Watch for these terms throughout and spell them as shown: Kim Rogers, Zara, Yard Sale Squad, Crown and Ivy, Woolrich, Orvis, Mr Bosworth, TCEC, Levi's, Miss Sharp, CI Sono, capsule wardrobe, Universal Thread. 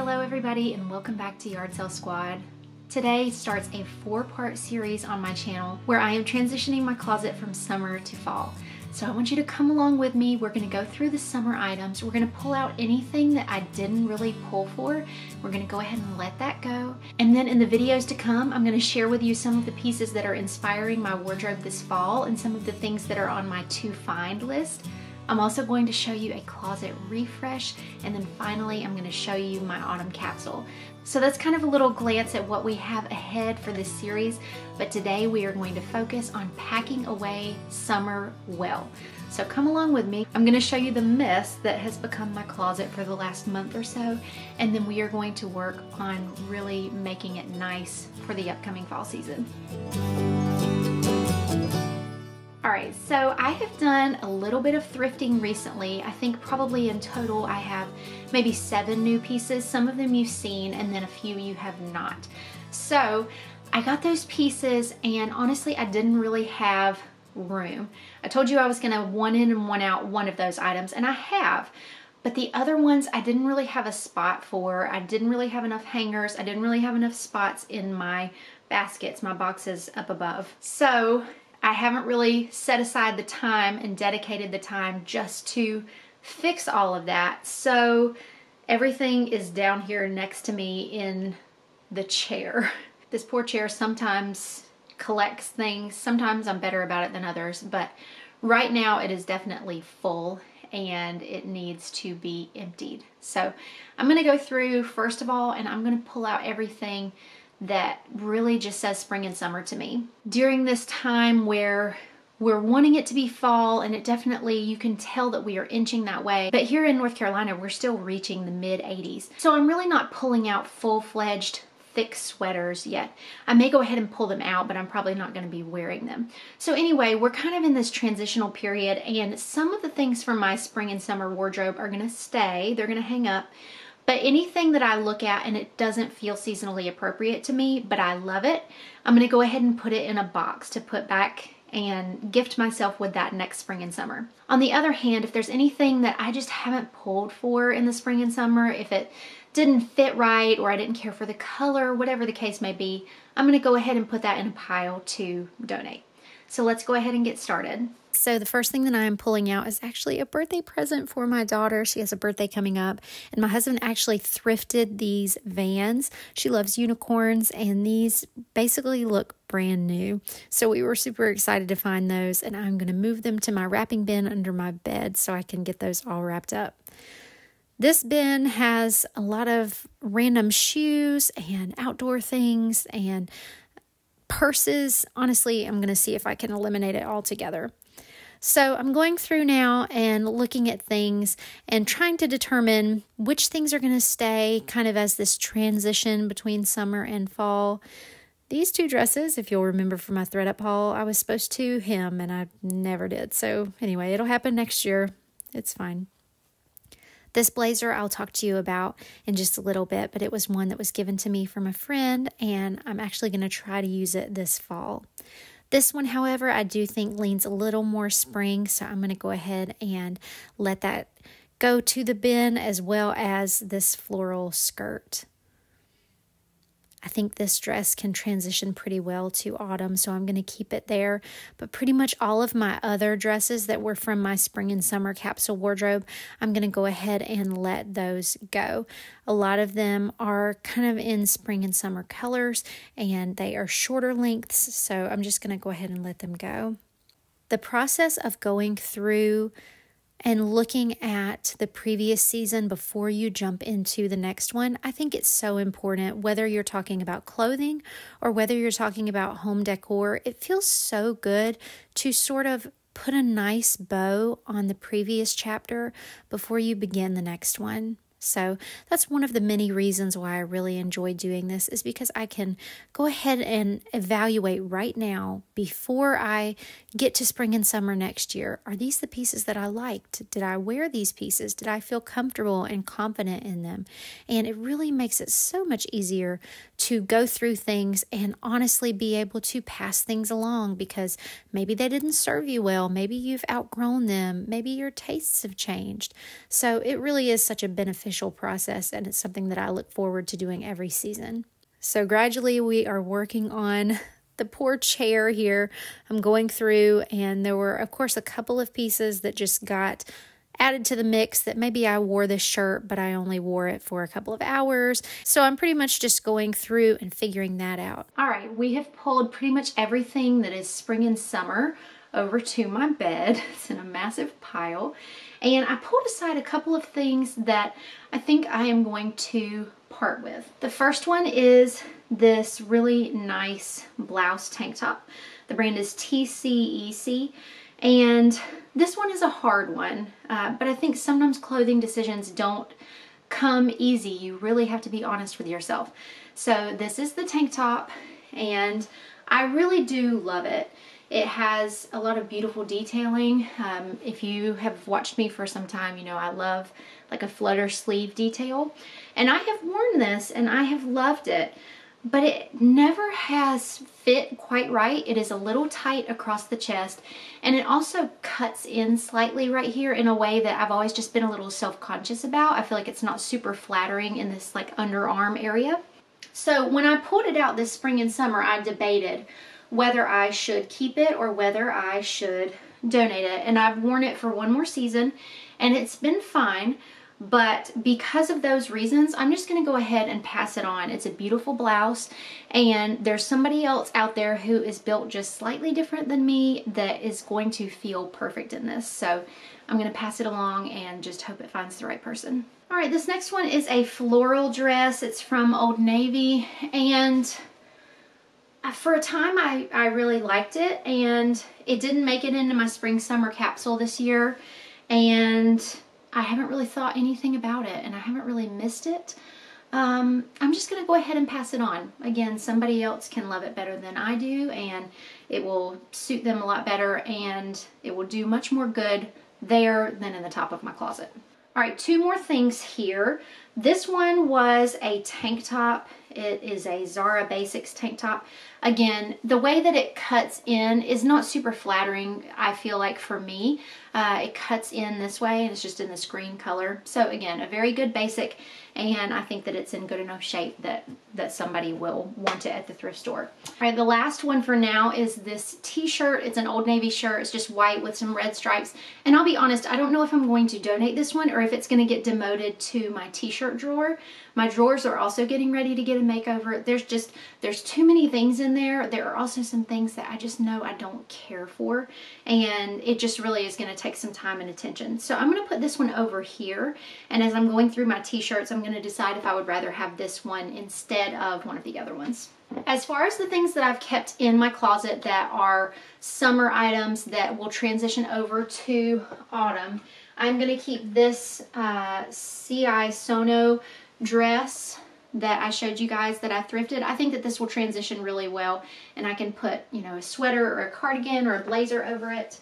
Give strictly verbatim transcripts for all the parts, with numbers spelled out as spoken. Hello everybody and welcome back to Yard Sale Squad. Today starts a four-part series on my channel where I am transitioning my closet from summer to fall. So I want you to come along with me. We're gonna go through the summer items. We're gonna pull out anything that I didn't really pull for. We're gonna go ahead and let that go. And then in the videos to come, I'm gonna share with you some of the pieces that are inspiring my wardrobe this fall and some of the things that are on my to find list. I'm also going to show you a closet refresh, and then finally I'm going to show you my autumn capsule. So that's kind of a little glance at what we have ahead for this series, but today we are going to focus on packing away summer well. So come along with me. I'm going to show you the mess that has become my closet for the last month or so, and then we are going to work on really making it nice for the upcoming fall season. All right, so I have done a little bit of thrifting recently. I think probably in total I have maybe seven new pieces. Some of them you've seen and then a few you have not. So I got those pieces and honestly I didn't really have room. I told you I was gonna one in and one out one of those items, and I have. But the other ones I didn't really have a spot for. I didn't really have enough hangers. I didn't really have enough spots in my baskets, my boxes up above. So I haven't really set aside the time and dedicated the time just to fix all of that. So everything is down here next to me in the chair. This poor chair sometimes collects things. Sometimes I'm better about it than others, but right now it is definitely full and it needs to be emptied. So I'm gonna go through first of all, and I'm gonna pull out everything that really just says spring and summer to me. During this time where we're wanting it to be fall, and it definitely, you can tell that we are inching that way, but here in North Carolina, we're still reaching the mid eighties. So I'm really not pulling out full-fledged thick sweaters yet. I may go ahead and pull them out, but I'm probably not going to be wearing them. So anyway, we're kind of in this transitional period, and some of the things from my spring and summer wardrobe are going to stay. They're going to hang up. But anything that I look at and it doesn't feel seasonally appropriate to me, but I love it, I'm going to go ahead and put it in a box to put back and gift myself with that next spring and summer. On the other hand, if there's anything that I just haven't pulled for in the spring and summer, if it didn't fit right or I didn't care for the color, whatever the case may be, I'm going to go ahead and put that in a pile to donate. So let's go ahead and get started. So the first thing that I am pulling out is actually a birthday present for my daughter. She has a birthday coming up, and my husband actually thrifted these Vans. She loves unicorns, and these basically look brand new. So we were super excited to find those, and I'm going to move them to my wrapping bin under my bed so I can get those all wrapped up. This bin has a lot of random shoes and outdoor things and purses. Honestly, I'm going to see if I can eliminate it altogether. So I'm going through now and looking at things and trying to determine which things are going to stay kind of as this transition between summer and fall. These two dresses, if you'll remember from my thread up haul, I was supposed to hem and I never did. So anyway, it'll happen next year. It's fine. This blazer I'll talk to you about in just a little bit, but it was one that was given to me from a friend, and I'm actually going to try to use it this fall. This one, however, I do think leans a little more spring, so I'm going to go ahead and let that go to the bin, as well as this floral skirt. I think this dress can transition pretty well to autumn, so I'm going to keep it there. But pretty much all of my other dresses that were from my spring and summer capsule wardrobe, I'm going to go ahead and let those go. A lot of them are kind of in spring and summer colors, and they are shorter lengths, so I'm just going to go ahead and let them go. The process of going through and looking at the previous season before you jump into the next one, I think it's so important, whether you're talking about clothing or whether you're talking about home decor. It feels so good to sort of put a nice bow on the previous chapter before you begin the next one. So that's one of the many reasons why I really enjoy doing this, is because I can go ahead and evaluate right now before I get to spring and summer next year. Are these the pieces that I liked? Did I wear these pieces? Did I feel comfortable and confident in them? And it really makes it so much easier to go through things and honestly be able to pass things along, because maybe they didn't serve you well. Maybe you've outgrown them. Maybe your tastes have changed. So it really is such a beneficial official process, and it's something that I look forward to doing every season. So gradually we are working on the poor chair here. I'm going through, and there were, of course, a couple of pieces that just got added to the mix that maybe I wore this shirt, but I only wore it for a couple of hours. So I'm pretty much just going through and figuring that out. All right, we have pulled pretty much everything that is spring and summer over to my bed. It's in a massive pile. And I pulled aside a couple of things that I think I am going to part with. The first one is this really nice blouse tank top. The brand is T C E C, and this one is a hard one, uh, but I think sometimes clothing decisions don't come easy. You really have to be honest with yourself. So this is the tank top, and I really do love it. It has a lot of beautiful detailing. Um, if you have watched me for some time, you know I love like a flutter sleeve detail. And I have worn this and I have loved it, but it never has fit quite right. It is a little tight across the chest, and it also cuts in slightly right here in a way that I've always just been a little self-conscious about. I feel like it's not super flattering in this like underarm area. So when I pulled it out this spring and summer, I debated whether I should keep it or whether I should donate it. And I've worn it for one more season and it's been fine, but because of those reasons, I'm just gonna go ahead and pass it on. It's a beautiful blouse, and there's somebody else out there who is built just slightly different than me that is going to feel perfect in this. So I'm gonna pass it along and just hope it finds the right person. All right, this next one is a floral dress. It's from Old Navy, and for a time I, I really liked it, and it didn't make it into my spring summer capsule this year, and I haven't really thought anything about it, and I haven't really missed it. Um, I'm just gonna go ahead and pass it on. Again, somebody else can love it better than I do, and it will suit them a lot better, and it will do much more good there than in the top of my closet. All right, two more things here. This one was a tank top. It is a Zara Basics tank top. Again, the way that it cuts in is not super flattering, I feel like, for me. Uh, it cuts in this way, and it's just in this green color. So again, a very good basic, and I think that it's in good enough shape that, that somebody will want it at the thrift store. All right, the last one for now is this t-shirt. It's an Old Navy shirt. It's just white with some red stripes. And I'll be honest, I don't know if I'm going to donate this one or if it's gonna get demoted to my t-shirt drawer. My drawers are also getting ready to get a makeover. There's just, there's too many things in there. There are also some things that I just know I don't care for, and it just really is gonna take some time and attention. So I'm gonna put this one over here, and as I'm going through my t-shirts, I'm gonna decide if I would rather have this one instead of one of the other ones. As far as the things that I've kept in my closet that are summer items that will transition over to autumn, I'm gonna keep this uh, C I Sono dress that I showed you guys that I thrifted. I think that this will transition really well, and I can put, you know, a sweater or a cardigan or a blazer over it.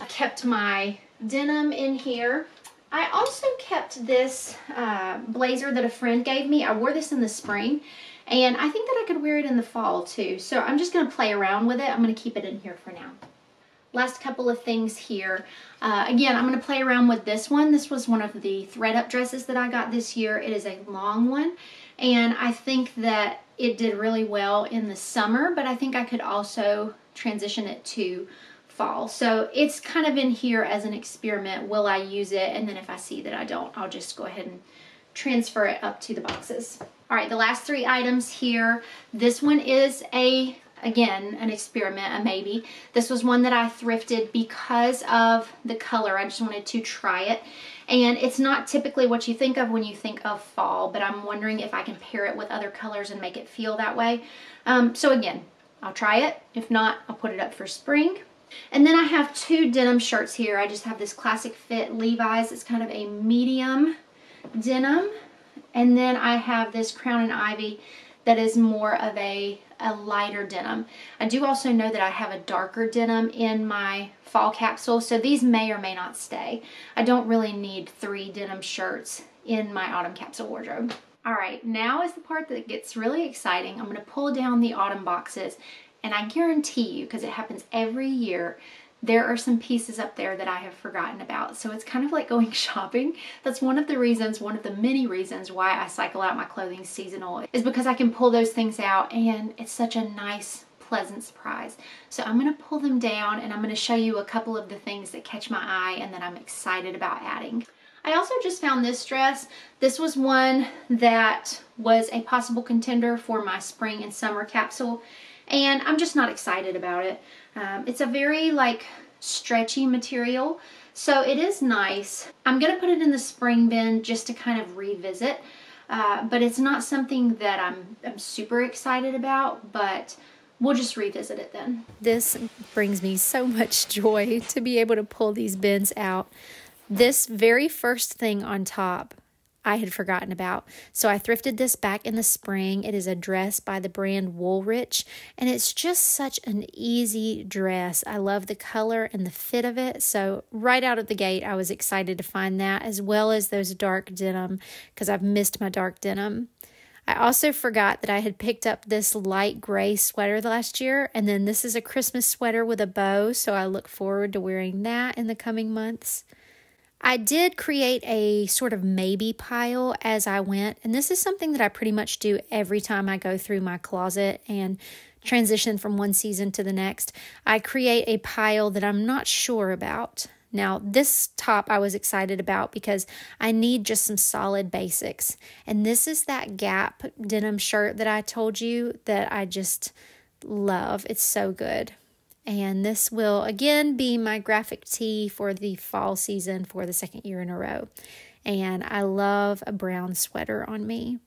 I kept my denim in here. I also kept this uh, blazer that a friend gave me. I wore this in the spring, and I think that I could wear it in the fall too. So I'm just gonna play around with it. I'm gonna keep it in here for now. Last couple of things here. Uh, again, I'm gonna play around with this one. This was one of the thread up dresses that I got this year. It is a long one, and I think that it did really well in the summer, but I think I could also transition it to fall. So it's kind of in here as an experiment. Will I use it? And then if I see that I don't, I'll just go ahead and transfer it up to the boxes. All right, the last three items here. This one is a Again, an experiment, a maybe. This was one that I thrifted because of the color. I just wanted to try it. And it's not typically what you think of when you think of fall, but I'm wondering if I can pair it with other colors and make it feel that way. Um, so again, I'll try it. If not, I'll put it up for spring. And then I have two denim shirts here. I just have this classic fit Levi's. It's kind of a medium denim. And then I have this Crown and Ivy that is more of a a lighter denim. I do also know that I have a darker denim in my fall capsule, so these may or may not stay. I don't really need three denim shirts in my autumn capsule wardrobe. All right, now is the part that gets really exciting. I'm gonna pull down the autumn boxes, and I guarantee you, because it happens every year, there are some pieces up there that I have forgotten about. So it's kind of like going shopping. That's one of the reasons, one of the many reasons why I cycle out my clothing seasonal, is because I can pull those things out and it's such a nice, pleasant surprise. So I'm going to pull them down and I'm going to show you a couple of the things that catch my eye and that I'm excited about adding. I also just found this dress. This was one that was a possible contender for my spring and summer capsule, and I'm just not excited about it. Um, it's a very like stretchy material, so it is nice. I'm going to put it in the spring bin just to kind of revisit, uh, but it's not something that I'm, I'm super excited about, but we'll just revisit it then. This brings me so much joy to be able to pull these bins out. This very first thing on top I had forgotten about. So I thrifted this back in the spring. It is a dress by the brand Woolrich, and it's just such an easy dress. I love the color and the fit of it. So right out of the gate, I was excited to find that, as well as those dark denim, because I've missed my dark denim. I also forgot that I had picked up this light gray sweater last year, and then this is a Christmas sweater with a bow, so I look forward to wearing that in the coming months. I did create a sort of maybe pile as I went, and this is something that I pretty much do every time I go through my closet and transition from one season to the next. I create a pile that I'm not sure about. Now, this top I was excited about because I need just some solid basics. And this is that Gap denim shirt that I told you that I just love. It's so good. And this will, again, be my graphic tee for the fall season for the second year in a row. And I love a brown sweater on me.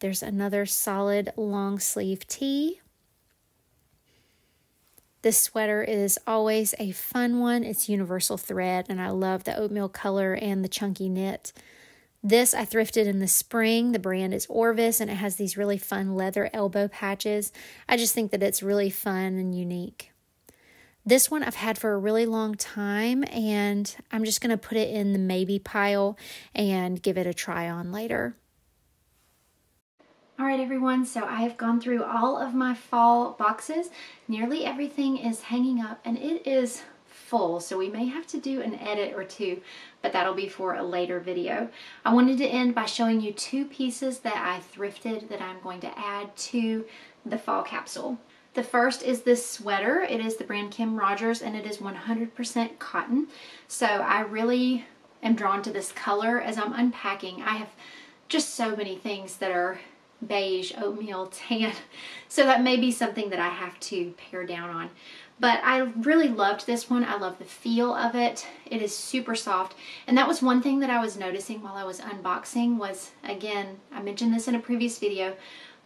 There's another solid long sleeve tee. This sweater is always a fun one. It's Universal Thread, and I love the oatmeal color and the chunky knit. This I thrifted in the spring. The brand is Orvis, and it has these really fun leather elbow patches. I just think that it's really fun and unique. This one I've had for a really long time, and I'm just going to put it in the maybe pile and give it a try on later. All right, everyone, so I have gone through all of my fall boxes. Nearly everything is hanging up, and it is full, so we may have to do an edit or two, but that'll be for a later video. I wanted to end by showing you two pieces that I thrifted that I'm going to add to the fall capsule. The first is this sweater. It is the brand Kim Rogers, and it is one hundred percent cotton, so I really am drawn to this color. As I'm unpacking, I have just so many things that are beige, oatmeal, tan, so that may be something that I have to pare down on. But I really loved this one. I love the feel of it. It is super soft, and that was one thing that I was noticing while I was unboxing was, again, I mentioned this in a previous video,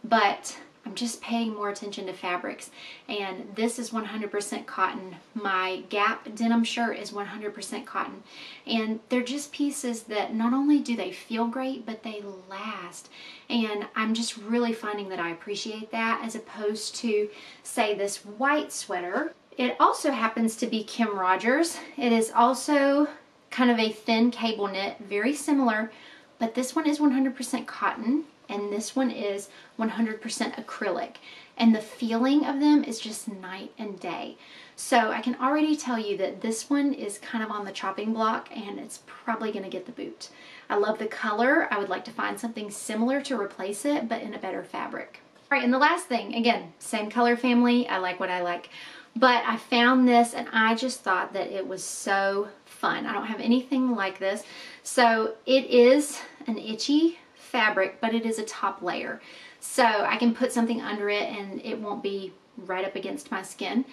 but I'm just paying more attention to fabrics, and this is one hundred percent cotton. My Gap denim shirt is one hundred percent cotton, and they're just pieces that not only do they feel great, but they last, and I'm just really finding that I appreciate that as opposed to, say, this white sweater. It also happens to be Kim Rogers. It is also kind of a thin cable knit, very similar, but this one is one hundred percent cotton, and this one is one hundred percent acrylic, and the feeling of them is just night and day. So I can already tell you that this one is kind of on the chopping block, and it's probably going to get the boot. I love the color. I would like to find something similar to replace it, but in a better fabric. All right, and the last thing, again, same color family. I like what I like, but I found this, and I just thought that it was so fun. I don't have anything like this. So it is an itchy fabric, but it is a top layer, so I can put something under it and it won't be right up against my skin.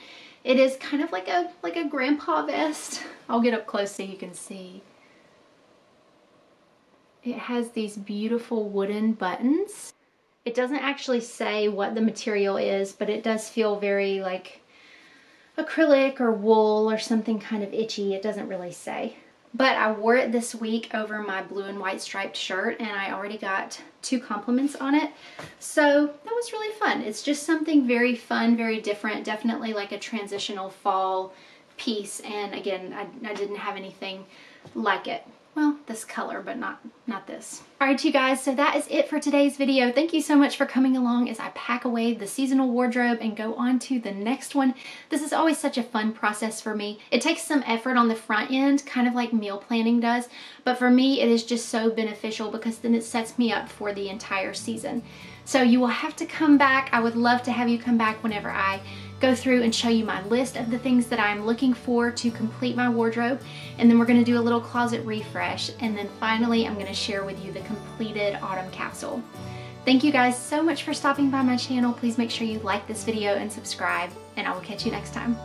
It is kind of like a like a grandpa vest. I'll get up close so you can see. It has these beautiful wooden buttons. It doesn't actually say what the material is, but it does feel very like acrylic or wool or something kind of itchy. It doesn't really say. But I wore it this week over my blue and white striped shirt, and I already got two compliments on it. So that was really fun. It's just something very fun, very different, definitely like a transitional fall piece. And again, I, I didn't have anything like it. Well, this color, but not, not this. All right, you guys, so that is it for today's video. Thank you so much for coming along as I pack away the seasonal wardrobe and go on to the next one. This is always such a fun process for me. It takes some effort on the front end, kind of like meal planning does, but for me, it is just so beneficial because then it sets me up for the entire season. So you will have to come back. I would love to have you come back whenever I go through and show you my list of the things that I'm looking for to complete my wardrobe, and then we're going to do a little closet refresh, and then finally I'm going to share with you the completed autumn capsule. Thank you guys so much for stopping by my channel. Please make sure you like this video and subscribe, and I will catch you next time.